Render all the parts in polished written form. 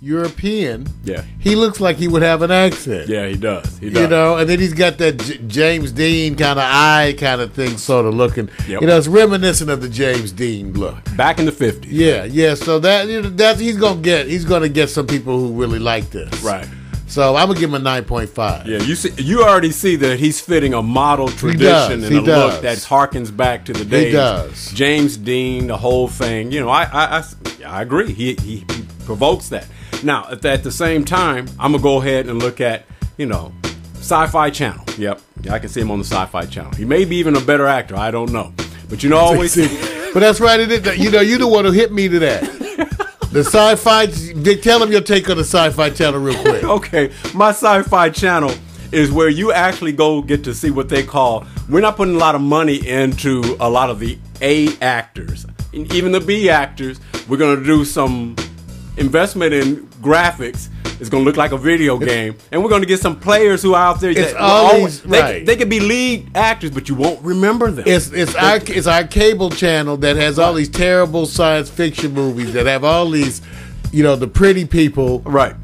European. Yeah. He looks like he would have an accent. Yeah, he does. He does. You know, and then he's got that James Dean kind of eye kind of thing sort of looking. Yep. You know, it's reminiscent of the James Dean look. Back in the 50s. Yeah, yeah. So that that's he's gonna get some people who really like this. Right. So I'm gonna give him a 9.5. Yeah, you already see that he's fitting a model tradition and a look that harkens back to the days. He does. James Dean, the whole thing. You know, I agree. He provokes that. Now, at the same time, I'm gonna go ahead and look at Sci-Fi Channel. Yep, I can see him on the Sci-Fi Channel. He may be even a better actor. I don't know, but always. But that's right. It is. You the one who hit me to that. The Sci-Fi, tell them your take on the Sci-Fi Channel real quick. Okay, my Sci-Fi Channel is where you actually go get to see what they call, we're not putting a lot of money into a lot of the A actors, and even the B actors. We're going to do some investment in graphics. It's going to look like a video game. And we're going to get some players who are out there. It's always, they could be lead actors, but you won't remember them. It's our cable channel that has all these terrible science fiction movies that have all these, the pretty people. Right.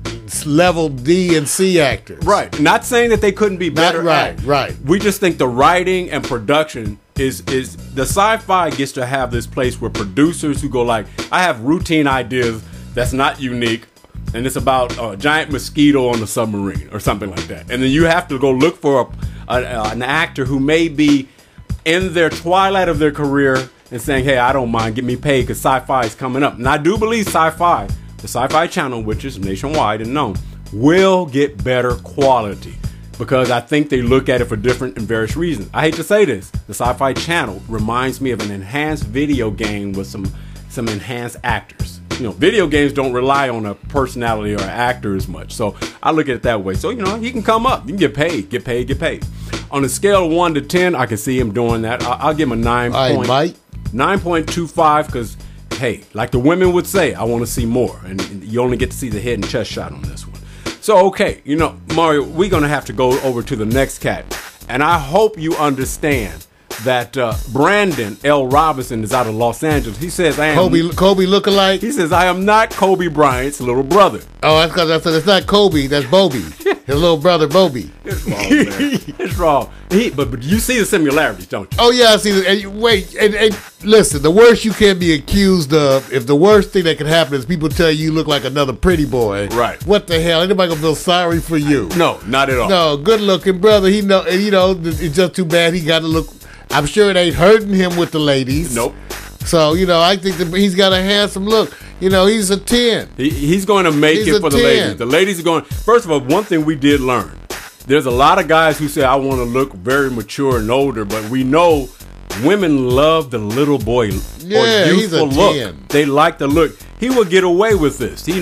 Level D and C actors. Right. Not saying that they couldn't be better. Right. We just think the writing and production is the Sci-Fi gets to have this place where producers who go like, I have routine ideas that's not unique. And it's about a giant mosquito on the submarine or something like that. And then you have to go look for an actor who may be in their twilight of their career and saying, hey, I don't mind. Get me paid because Sci-Fi is coming up. And I do believe Sci-Fi, the Sci-Fi Channel, which is nationwide and known, will get better quality because I think they look at it for different and various reasons. I hate to say this. The Sci-Fi Channel reminds me of an enhanced video game with some enhanced actors. Video games don't rely on a personality or an actor as much. So I look at it that way. So, he can come up. You can get paid, get paid, get paid. On a scale of 1 to 10, I can see him doing that. I'll give him a 9.25 because, hey, like the women would say, I want to see more. And you only get to see the head and chest shot on this one. So, okay, Mario, we're going to have to go over to the next cat. And I hope you understand that Brandon L. Robinson is out of Los Angeles. He says, I am Kobe lookalike. He says, I am not Kobe Bryant's little brother. Oh, that's because I said it's not Kobe, that's Bobby. His little brother, Bobby. It's wrong, man. It's wrong. But you see the similarities, don't you? Oh, yeah, I see. And listen, the worst you can be accused of, if the worst thing that can happen is people tell you look like another pretty boy. Right. What the hell? Anybody going to feel sorry for you? No, not at all. No, good-looking brother. He know, and, it's just too bad he got to look... I'm sure it ain't hurting him with the ladies. Nope. So, I think that he's got a handsome look. He's a 10. He's going to make it for the ladies. The ladies are going... First of all, one thing we did learn. There's a lot of guys who say, I want to look very mature and older, but we know women love the little boy or youthful look. 10. They like the look. He will get away with this. He's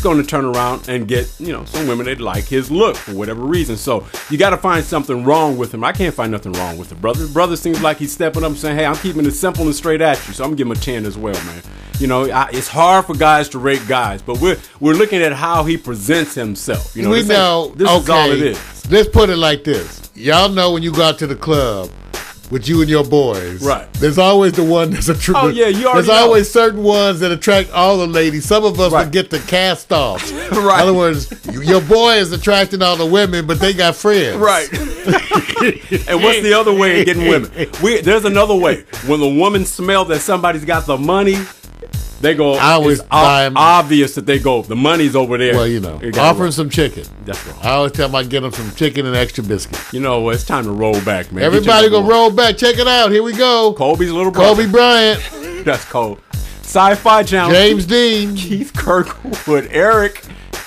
going to turn around and get, some women that like his look for whatever reason. So you got to find something wrong with him. I can't find nothing wrong with the brother. The brother seems like he's stepping up and saying, hey, I'm keeping it simple and straight at you. So I'm giving him a 10 as well, man. It's hard for guys to rate guys, but we're looking at how he presents himself. This is all it is. Let's put it like this. Y'all know when you go out to the club, with you and your boys. Right. There's always the one that's a true. Oh, yeah, you already There's always certain ones that attract all the ladies. Some of us would get the cast off. Right. In other words, your boy is attracting all the women, but they got friends. Right. And what's the other way of getting women? There's another way. When the woman smells that somebody's got the money, they go, it's obvious that they go, the money's over there. Well, offer them some chicken. That's wrong. I always tell them I get them some chicken and extra biscuit. It's time to roll back, man. Everybody gonna roll back. Check it out. Here we go. Kobe's little brother. Kobe Bryant. That's cold. Sci-Fi Channel. James Dean. Keith Kirkwood. Eric.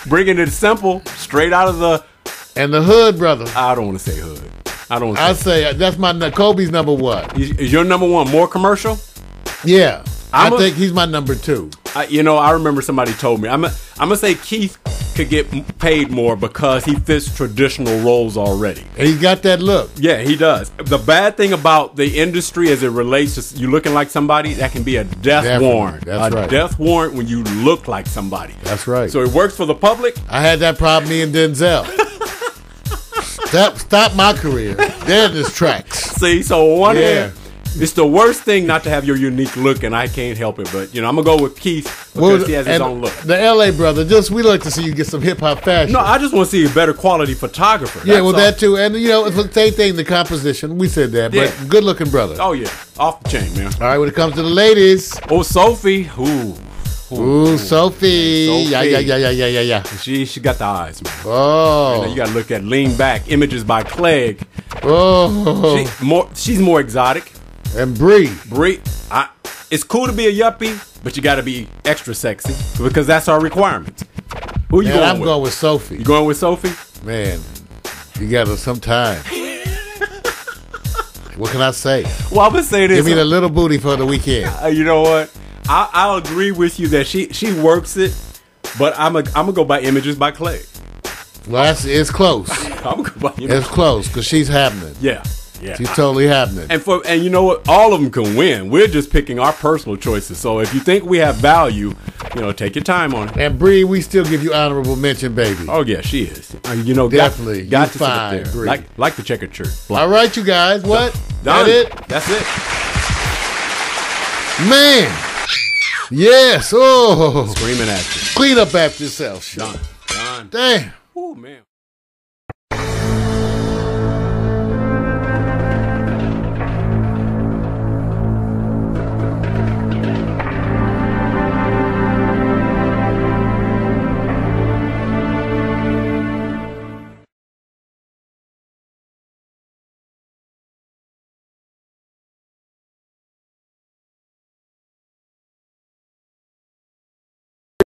Bringing it simple. Straight out of the... And the hood, brother. I don't want to say hood. I say that's my... Kobe's number one. Is your number one more commercial? Yeah. I think he's my number two. I remember somebody told me. I'm gonna say Keith could get paid more because he fits traditional roles already. And he's got that look. Yeah, he does. The bad thing about the industry as it relates to you looking like somebody, that can be a death warrant. Death warrant when you look like somebody. That's right. So it works for the public. I had that problem, me and Denzel. Stop my career. They're in his tracks. See, so one hand... It's the worst thing not to have your unique look, and I can't help it. But, you know, I'm going to go with Keith because he has his own look. The L.A. brother, just we like to see you get some hip-hop fashion. No, I just want to see a better quality photographer. Yeah, well, that too. And, you know, it's the same thing, the composition. We said that, but good-looking brother. Oh, yeah. Off the chain, man. All right, when it comes to the ladies. Oh, Sophie. Ooh. Ooh, Sophie. Yeah. She got the eyes, man. Oh. You got to look at Lean Back, Images by Clegg. Oh. She's more exotic. And Bree. It's cool to be a yuppie, but you got to be extra sexy because that's our requirement. Who you going with? I'm going with Sophie. You going with Sophie? Man, you got her some time. What can I say? Well, I'm going to say this. Give me the little booty for the weekend. You know what? I'll agree with you that she works it, but I'm gonna go by Images by Clegg. Well, it's close. I'm gonna go by Images. It's close because she's happening. Yeah, she's totally happening. And you know what? All of them can win. We're just picking our personal choices. So if you think we have value, you know, take your time on it. And Bree, we still give you honorable mention, baby. Oh yeah, she is. You know, definitely got to fine, there. Like the checkered shirt. All right, you guys. What? That's it. Man. Yes, oh. Screaming at you. Clean up after yourself. Done. Damn. Oh, man.